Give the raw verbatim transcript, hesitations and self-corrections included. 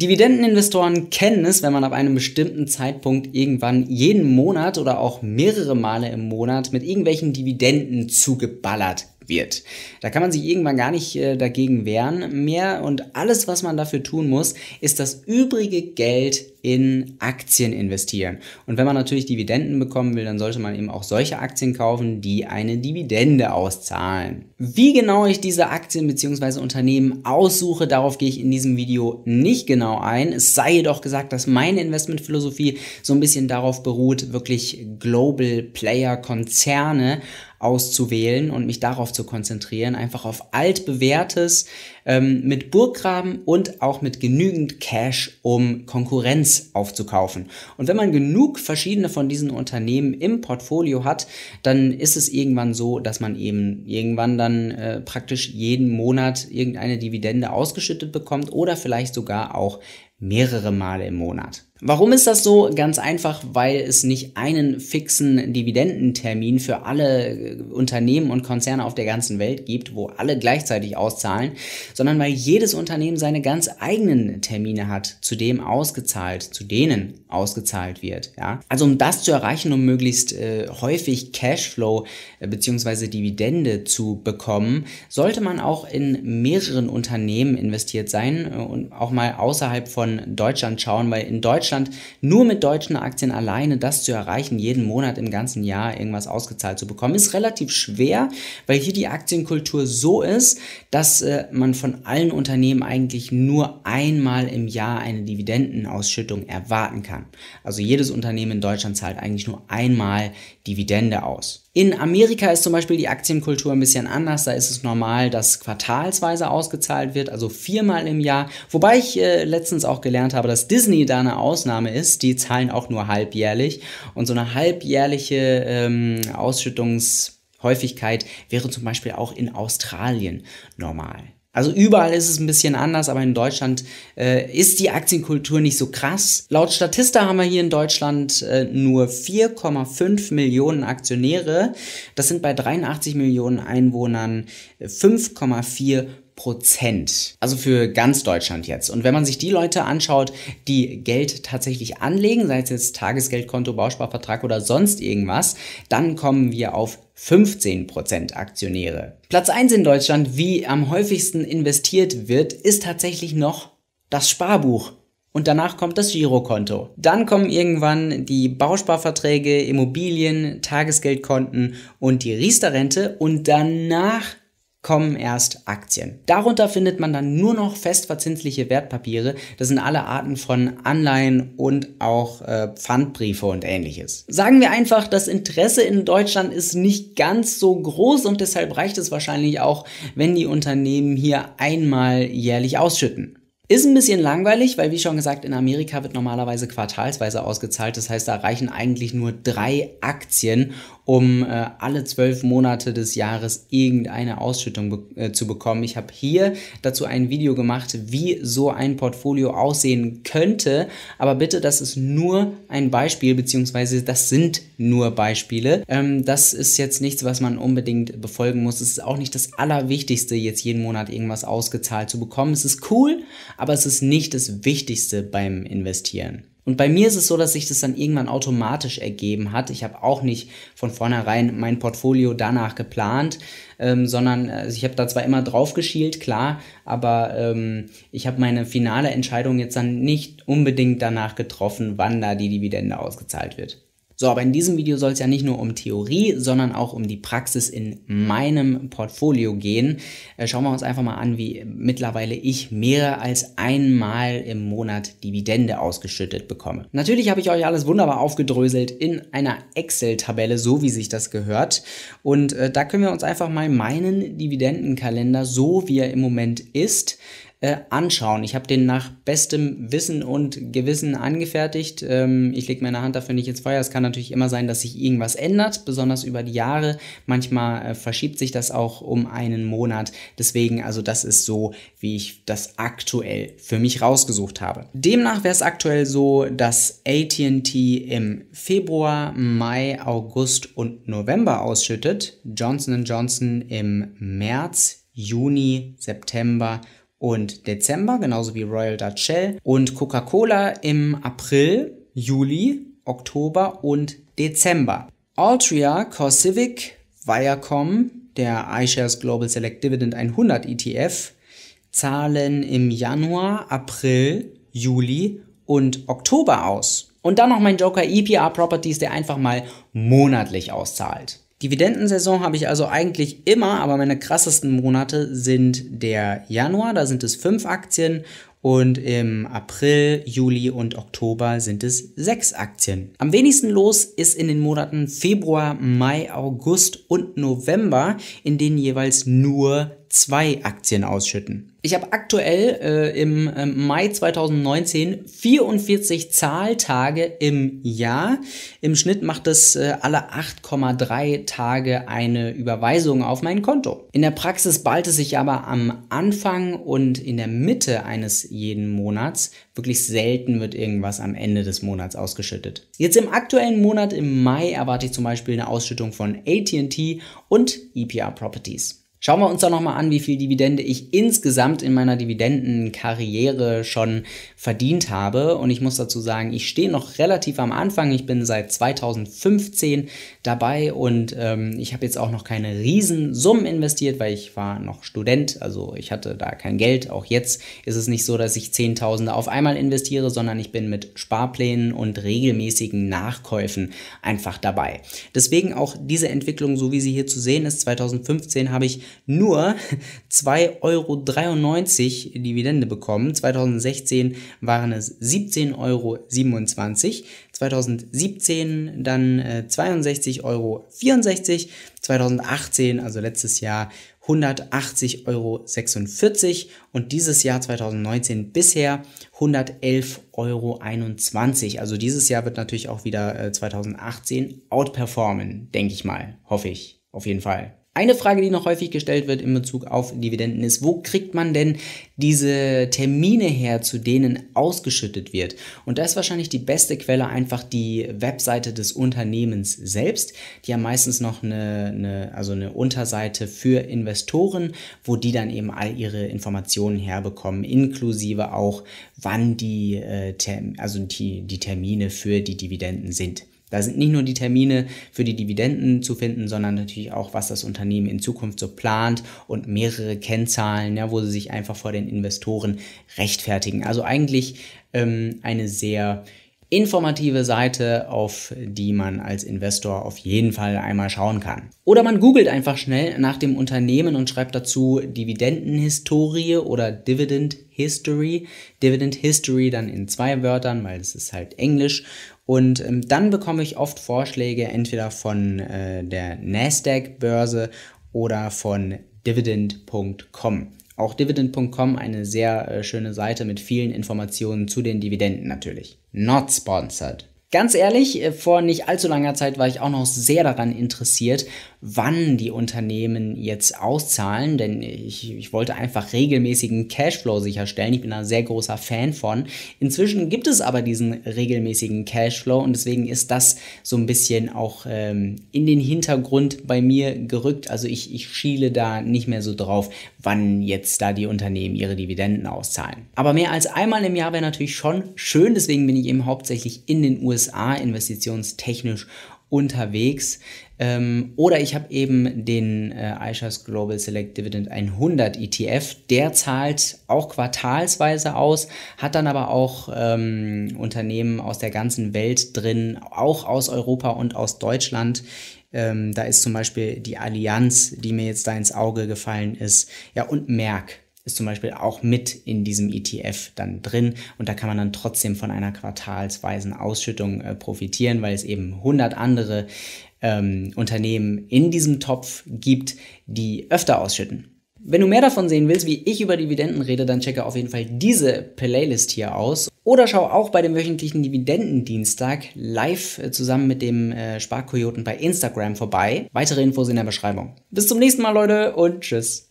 Dividendeninvestoren kennen es, wenn man ab einem bestimmten Zeitpunkt irgendwann jeden Monat oder auch mehrere Male im Monat mit irgendwelchen Dividenden zugeballert wird. Da kann man sich irgendwann gar nicht äh, dagegen wehren mehr und alles, was man dafür tun muss, ist das übrige Geld in Aktien investieren. Und wenn man natürlich Dividenden bekommen will, dann sollte man eben auch solche Aktien kaufen, die eine Dividende auszahlen. Wie genau ich diese Aktien bzw. Unternehmen aussuche, darauf gehe ich in diesem Video nicht genau ein. Es sei jedoch gesagt, dass meine Investmentphilosophie so ein bisschen darauf beruht, wirklich Global Player Konzerne auszuwählen und mich darauf zu konzentrieren, einfach auf altbewährtes ähm, mit Burggraben und auch mit genügend Cash, um Konkurrenz aufzukaufen. Und wenn man genug verschiedene von diesen Unternehmen im Portfolio hat, dann ist es irgendwann so, dass man eben irgendwann dann äh, praktisch jeden Monat irgendeine Dividende ausgeschüttet bekommt oder vielleicht sogar auch mehrere Male im Monat. Warum ist das so? Ganz einfach, weil es nicht einen fixen Dividendentermin für alle Unternehmen und Konzerne auf der ganzen Welt gibt, wo alle gleichzeitig auszahlen, sondern weil jedes Unternehmen seine ganz eigenen Termine hat, zu dem ausgezahlt, zu denen ausgezahlt wird. Ja? Also um das zu erreichen, um möglichst äh, häufig Cashflow äh, bzw. Dividende zu bekommen, sollte man auch in mehreren Unternehmen investiert sein äh, und auch mal außerhalb von Deutschland schauen, weil in Deutschland nur mit deutschen Aktien alleine das zu erreichen, jeden Monat im ganzen Jahr irgendwas ausgezahlt zu bekommen, ist relativ schwer, weil hier die Aktienkultur so ist, dass äh, man von allen Unternehmen eigentlich nur einmal im Jahr eine Dividendenausschüttung erwarten kann. Also jedes Unternehmen in Deutschland zahlt eigentlich nur einmal Dividende aus. In Amerika ist zum Beispiel die Aktienkultur ein bisschen anders, da ist es normal, dass quartalsweise ausgezahlt wird, also viermal im Jahr, wobei ich äh, letztens auch gelernt habe, dass Disney da eine Ausnahme ist, die zahlen auch nur halbjährlich und so eine halbjährliche ähm, Ausschüttungshäufigkeit wäre zum Beispiel auch in Australien normal. Also überall ist es ein bisschen anders, aber in Deutschland äh, ist die Aktienkultur nicht so krass. Laut Statista haben wir hier in Deutschland äh, nur vier Komma fünf Millionen Aktionäre. Das sind bei dreiundachtzig Millionen Einwohnern fünf Komma vier Prozent. Also für ganz Deutschland jetzt. Und wenn man sich die Leute anschaut, die Geld tatsächlich anlegen, sei es jetzt Tagesgeldkonto, Bausparvertrag oder sonst irgendwas, dann kommen wir auf fünfzehn Prozent Aktionäre. Platz eins in Deutschland, wie am häufigsten investiert wird, ist tatsächlich noch das Sparbuch. Und danach kommt das Girokonto. Dann kommen irgendwann die Bausparverträge, Immobilien, Tagesgeldkonten und die Riester-Rente. Und danach kommen erst Aktien. Darunter findet man dann nur noch festverzinsliche Wertpapiere. Das sind alle Arten von Anleihen und auch äh, Pfandbriefe und ähnliches. Sagen wir einfach, das Interesse in Deutschland ist nicht ganz so groß und deshalb reicht es wahrscheinlich auch, wenn die Unternehmen hier einmal jährlich ausschütten. Ist ein bisschen langweilig, weil wie schon gesagt, in Amerika wird normalerweise quartalsweise ausgezahlt. Das heißt, da reichen eigentlich nur drei Aktien, um äh, alle zwölf Monate des Jahres irgendeine Ausschüttung be äh, zu bekommen. Ich habe hier dazu ein Video gemacht, wie so ein Portfolio aussehen könnte. Aber bitte, das ist nur ein Beispiel, beziehungsweise das sind nur Beispiele. Ähm, das ist jetzt nichts, was man unbedingt befolgen muss. Es ist auch nicht das Allerwichtigste, jetzt jeden Monat irgendwas ausgezahlt zu bekommen. Es ist cool, aber es ist nicht das Wichtigste beim Investieren. Und bei mir ist es so, dass sich das dann irgendwann automatisch ergeben hat. Ich habe auch nicht von vornherein mein Portfolio danach geplant, ähm, sondern also ich habe da zwar immer drauf geschielt, klar, aber ähm, ich habe meine finale Entscheidung jetzt dann nicht unbedingt danach getroffen, wann da die Dividende ausgezahlt wird. So, aber in diesem Video soll es ja nicht nur um Theorie, sondern auch um die Praxis in meinem Portfolio gehen. Schauen wir uns einfach mal an, wie mittlerweile ich mehr als einmal im Monat Dividende ausgeschüttet bekomme. Natürlich habe ich euch alles wunderbar aufgedröselt in einer Excel-Tabelle, so wie sich das gehört. Und äh, da können wir uns einfach mal meinen Dividendenkalender, so wie er im Moment ist, anschauen. Ich habe den nach bestem Wissen und Gewissen angefertigt. Ähm, ich lege meine Hand dafür nicht ins Feuer. Es kann natürlich immer sein, dass sich irgendwas ändert, besonders über die Jahre. Manchmal äh, verschiebt sich das auch um einen Monat. Deswegen, also das ist so, wie ich das aktuell für mich rausgesucht habe. Demnach wäre es aktuell so, dass A T und T im Februar, Mai, August und November ausschüttet, Johnson und Johnson im März, Juni, September und Dezember, genauso wie Royal Dutch Shell und Coca-Cola im April, Juli, Oktober und Dezember. Altria, CoreCivic, Viacom, der iShares Global Select Dividend hundert E T F, zahlen im Januar, April, Juli und Oktober aus. Und dann noch mein Joker E P R Properties, der einfach mal monatlich auszahlt. Dividendensaison habe ich also eigentlich immer, aber meine krassesten Monate sind der Januar, da sind es fünf Aktien, und im April, Juli und Oktober sind es sechs Aktien. Am wenigsten los ist in den Monaten Februar, Mai, August und November, in denen jeweils nur zwei Aktien ausschütten. Ich habe aktuell äh, im äh, Mai zweitausendneunzehn vierundvierzig Zahltage im Jahr. Im Schnitt macht es äh, alle acht Komma drei Tage eine Überweisung auf mein Konto. In der Praxis ballt es sich aber am Anfang und in der Mitte eines jeden Monats. Wirklich selten wird irgendwas am Ende des Monats ausgeschüttet. Jetzt im aktuellen Monat im Mai erwarte ich zum Beispiel eine Ausschüttung von A T und T und E P R Properties. Schauen wir uns doch nochmal an, wie viel Dividende ich insgesamt in meiner Dividendenkarriere schon verdient habe. Und ich muss dazu sagen, ich stehe noch relativ am Anfang. Ich bin seit zweitausendfünfzehn dabei und ähm, ich habe jetzt auch noch keine Riesensummen investiert, weil ich war noch Student, also ich hatte da kein Geld. Auch jetzt ist es nicht so, dass ich Zehntausende auf einmal investiere, sondern ich bin mit Sparplänen und regelmäßigen Nachkäufen einfach dabei. Deswegen auch diese Entwicklung, so wie sie hier zu sehen ist, zweitausendfünfzehn habe ich nur zwei Euro dreiundneunzig Dividende bekommen. zweitausendsechzehn waren es siebzehn Euro siebenundzwanzig, zweitausendsiebzehn dann äh, zweiundsechzig Euro vierundsechzig, zweitausendachtzehn, also letztes Jahr, hundertachtzig Euro sechsundvierzig und dieses Jahr zweitausendneunzehn bisher hundertelf Euro einundzwanzig. Also dieses Jahr wird natürlich auch wieder äh, zweitausendachtzehn outperformen, denke ich mal, hoffe ich, auf jeden Fall. Eine Frage, die noch häufig gestellt wird in Bezug auf Dividenden ist, wo kriegt man denn diese Termine her, zu denen ausgeschüttet wird? Und da ist wahrscheinlich die beste Quelle einfach die Webseite des Unternehmens selbst. Die haben meistens noch eine, eine, also eine Unterseite für Investoren, wo die dann eben all ihre Informationen herbekommen, inklusive auch, wann die, äh, Term, also die, die Termine für die Dividenden sind. Da sind nicht nur die Termine für die Dividenden zu finden, sondern natürlich auch, was das Unternehmen in Zukunft so plant und mehrere Kennzahlen, ja, wo sie sich einfach vor den Investoren rechtfertigen. Also eigentlich ähm, eine sehr informative Seite, auf die man als Investor auf jeden Fall einmal schauen kann. Oder man googelt einfach schnell nach dem Unternehmen und schreibt dazu Dividendenhistorie oder Dividend History. Dividend History dann in zwei Wörtern, weil es ist halt Englisch. Und ähm, dann bekomme ich oft Vorschläge entweder von äh, der Nasdaq-Börse oder von Dividend punkt com. Auch Dividend punkt com, eine sehr äh, schöne Seite mit vielen Informationen zu den Dividenden natürlich. Not sponsored. Ganz ehrlich, vor nicht allzu langer Zeit war ich auch noch sehr daran interessiert, wann die Unternehmen jetzt auszahlen, denn ich, ich wollte einfach regelmäßigen Cashflow sicherstellen. Ich bin da sehr großer Fan von. Inzwischen gibt es aber diesen regelmäßigen Cashflow und deswegen ist das so ein bisschen auch ähm, in den Hintergrund bei mir gerückt. Also ich, ich schiele da nicht mehr so drauf, wann jetzt da die Unternehmen ihre Dividenden auszahlen. Aber mehr als einmal im Jahr wäre natürlich schon schön, deswegen bin ich eben hauptsächlich in den U S A investitionstechnisch unterwegs. Ähm, oder ich habe eben den äh, iShares Global Select Dividend hundert E T F. Der zahlt auch quartalsweise aus, hat dann aber auch ähm, Unternehmen aus der ganzen Welt drin, auch aus Europa und aus Deutschland. Ähm, da ist zum Beispiel die Allianz, die mir jetzt da ins Auge gefallen ist. Ja, und Merck ist zum Beispiel auch mit in diesem E T F dann drin und da kann man dann trotzdem von einer quartalsweisen Ausschüttung äh, profitieren, weil es eben hundert andere ähm, Unternehmen in diesem Topf gibt, die öfter ausschütten. Wenn du mehr davon sehen willst, wie ich über Dividenden rede, dann checke auf jeden Fall diese Playlist hier aus. Oder schau auch bei dem wöchentlichen Dividendendienstag live äh, zusammen mit dem äh, Sparkojoten bei Instagram vorbei. Weitere Infos in der Beschreibung. Bis zum nächsten Mal, Leute, und tschüss.